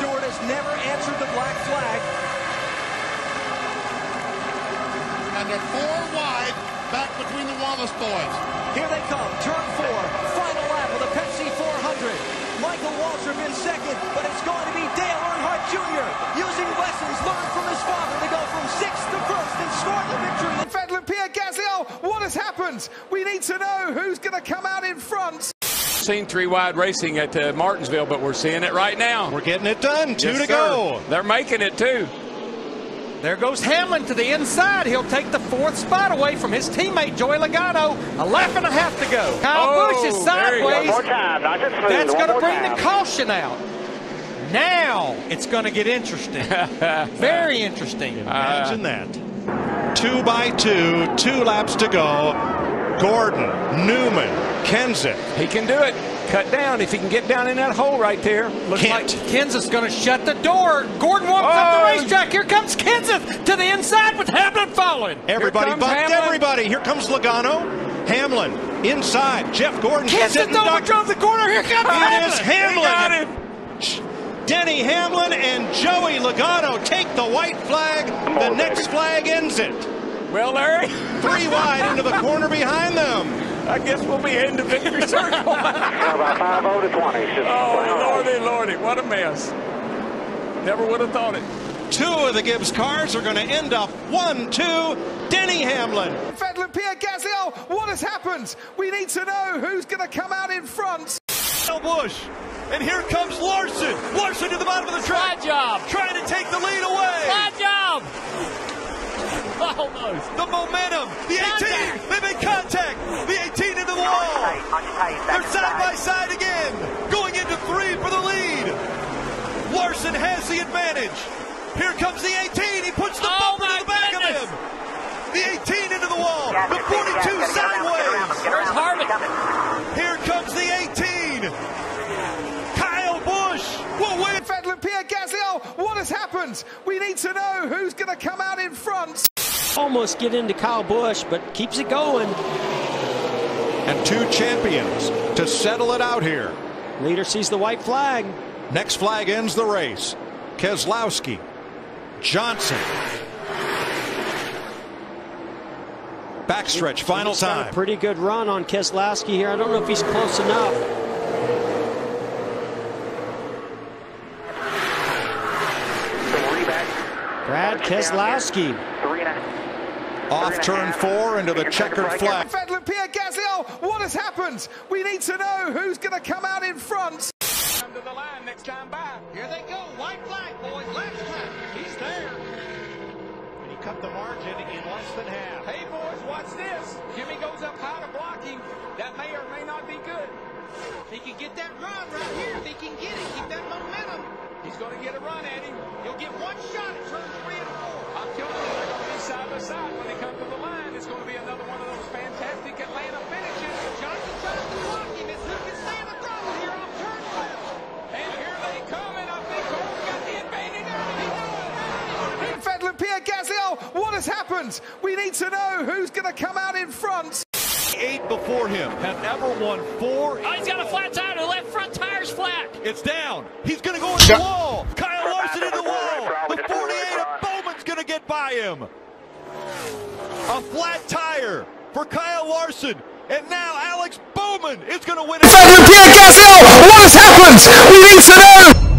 Stewart has never answered the black flag. And they're four wide back between the Wallace boys. Here they come, turn four, final lap of the Pepsi 400. Michael Waltrip in second, but it's going to be Dale Earnhardt Jr. using lessons learned from his father to go from sixth to first and score the victory. Vettel and Pierre Gasly, oh, what has happened? We need to know who's going to come out in front. Seen three-wide racing at Martinsville, but we're seeing it right now. We're getting it done. Two to go. They're making it, too. There goes Hamlin to the inside. He'll take the fourth spot away from his teammate, Joey Logano. A lap and a half to go. Kyle Busch is sideways. That's going to bring the caution out. Now it's going to get interesting. Very interesting. Imagine that. 2 by 2, 2 laps to go. Gordon, Newman, Kenseth. He can do it. Cut down if he can get down in that hole right there. Looks like Kenseth's going to shut the door. Gordon warms up the racetrack. Here comes Kenseth to the inside with Hamlin following. Everybody bumped everybody. Here comes Logano. Hamlin inside. Jeff Gordon. Kenseth overdrove the corner. Here comes Hamlin. It is Hamlin. Denny Hamlin and Joey Logano take the white flag. The next flag ends it. Well, Larry, three wide into the corner behind them. I guess we'll be heading to victory circle. About 5-0 to 20. Oh, lordy, lordy, what a mess. Never would have thought it. Two of the Gibbs cars are going to end up 1-2. Denny Hamlin. Vettel and Pierre Gasly, oh, what has happened? We need to know who's going to come out in front. Kyle Busch, and here comes Larson. Larson to the bottom of the track. Side job. Trying to take the lead away. Side job. Almost. The momentum, the 18, they make contact, the 18 in the wall. They're side by side again, going into 3 for the lead. Larson has the advantage. Here comes the 18, he puts the bumper in the back of him. The 18 into the wall, the 42 sideways. Where's Harvick? Here comes the 18. Kyle Busch will win. Vettel and Pierre Gasly, oh, what has happened? We need to know who's going to come out in front. Almost get into Kyle Busch, but keeps it going. And two champions to settle it out here. Leader sees the white flag. Next flag ends the race. Keselowski, Johnson. Backstretch, final time. A pretty good run on Keselowski here. I don't know if he's close enough. Brad Keselowski. Off turn 4 into the checkered flag. Vettel and Pierre Gasly, oh, what has happened? We need to know who's going to come out in front. Under the line next time by. Here they go. White flag, boys. Left flag. He's there. And he cut the margin in less than half. Hey, boys, watch this. Jimmy goes up high to block him. That may or may not be good. He can get that run right here. If he can get it, keep that momentum. He's going to get a run at him. He'll get one shot at turn 3 and 4. I'm telling you, they're going to be side by side. When they come to the line, it's going to be another one of those fantastic Atlanta finishes. Johnson tries to block him. It's who can stay in the throttle here on turn 12. And here they come, and I think Gordon got the advantage. Vettel and Pierre Gasly, oh, what has happened? We need to know who's going to come out in front. 8 before him have ever won 4. Oh, he's got a flat tire. The left front tire's flat. It's down. He's going to go in the wall. Kyle Larson in the wall. The 48 of Bowman's going to get by him. A flat tire for Kyle Larson. And now Alex Bowman is going to win it. What has happened? We need to know.